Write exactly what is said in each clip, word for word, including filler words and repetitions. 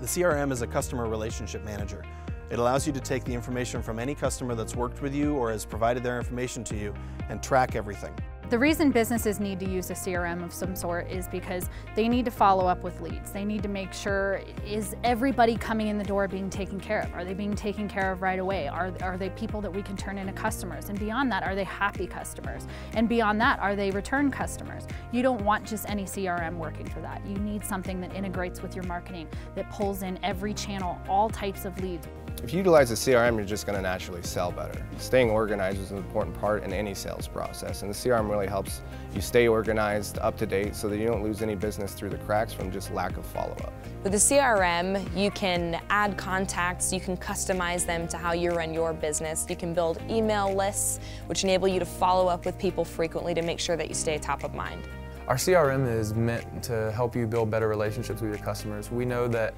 The C R M is a customer relationship manager. It allows you to take the information from any customer that's worked with you or has provided their information to you and track everything. The reason businesses need to use a C R M of some sort is because they need to follow up with leads. They need to make sure, is everybody coming in the door being taken care of? Are they being taken care of right away? Are, are they people that we can turn into customers? And beyond that, are they happy customers? And beyond that, are they return customers? You don't want just any C R M working for that. You need something that integrates with your marketing, that pulls in every channel, all types of leads. If you utilize a C R M, you're just going to naturally sell better. Staying organized is an important part in any sales process, and the C R M really helps you stay organized, up to date, so that you don't lose any business through the cracks from just lack of follow-up. With the C R M, you can add contacts, you can customize them to how you run your business, you can build email lists, which enable you to follow up with people frequently to make sure that you stay top of mind. Our C R M is meant to help you build better relationships with your customers. We know that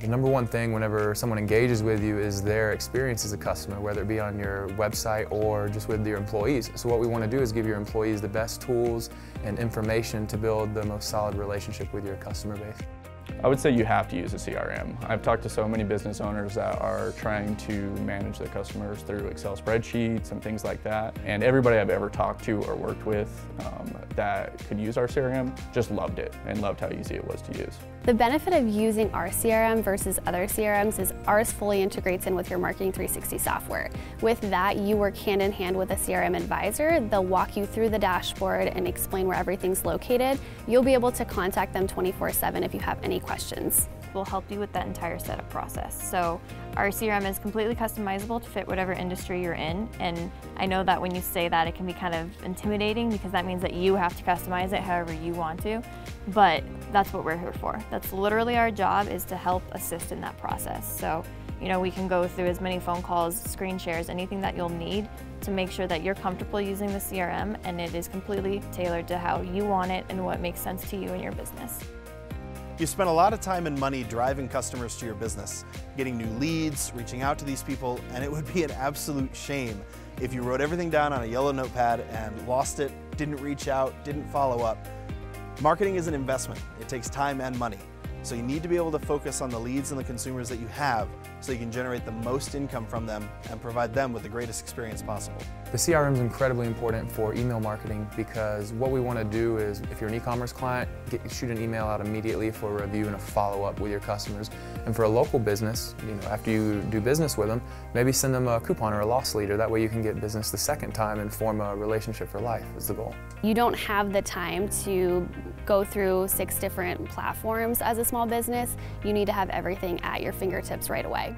the number one thing whenever someone engages with you is their experience as a customer, whether it be on your website or just with your employees. So what we want to do is give your employees the best tools and information to build the most solid relationship with your customer base. I would say you have to use a C R M. I've talked to so many business owners that are trying to manage their customers through Excel spreadsheets and things like that. And everybody I've ever talked to or worked with um, that could use our C R M just loved it and loved how easy it was to use. The benefit of using our C R M versus other C R Ms is ours fully integrates in with your Marketing three sixty software. With that, you work hand in hand with a C R M advisor. They'll walk you through the dashboard and explain where everything's located. You'll be able to contact them twenty-four seven if you have any questions. We'll help you with that entire setup process. So our C R M is completely customizable to fit whatever industry you're in, and I know that when you say that it can be kind of intimidating because that means that you have to customize it however you want to, but that's what we're here for. That's literally our job, is to help assist in that process. So, you know, we can go through as many phone calls, screen shares, anything that you'll need to make sure that you're comfortable using the C R M and it is completely tailored to how you want it and what makes sense to you and your business. You spend a lot of time and money driving customers to your business, getting new leads, reaching out to these people, and it would be an absolute shame if you wrote everything down on a yellow notepad and lost it, didn't reach out, didn't follow up. Marketing is an investment. It takes time and money. So you need to be able to focus on the leads and the consumers that you have so you can generate the most income from them and provide them with the greatest experience possible. The C R M is incredibly important for email marketing because what we want to do is, if you're an e-commerce client, get, shoot an email out immediately for a review and a follow-up with your customers. And for a local business, you know, after you do business with them, maybe send them a coupon or a loss leader. That way you can get business the second time and form a relationship for life is the goal. You don't have the time to go through six different platforms as a small business. You need to have everything at your fingertips right away.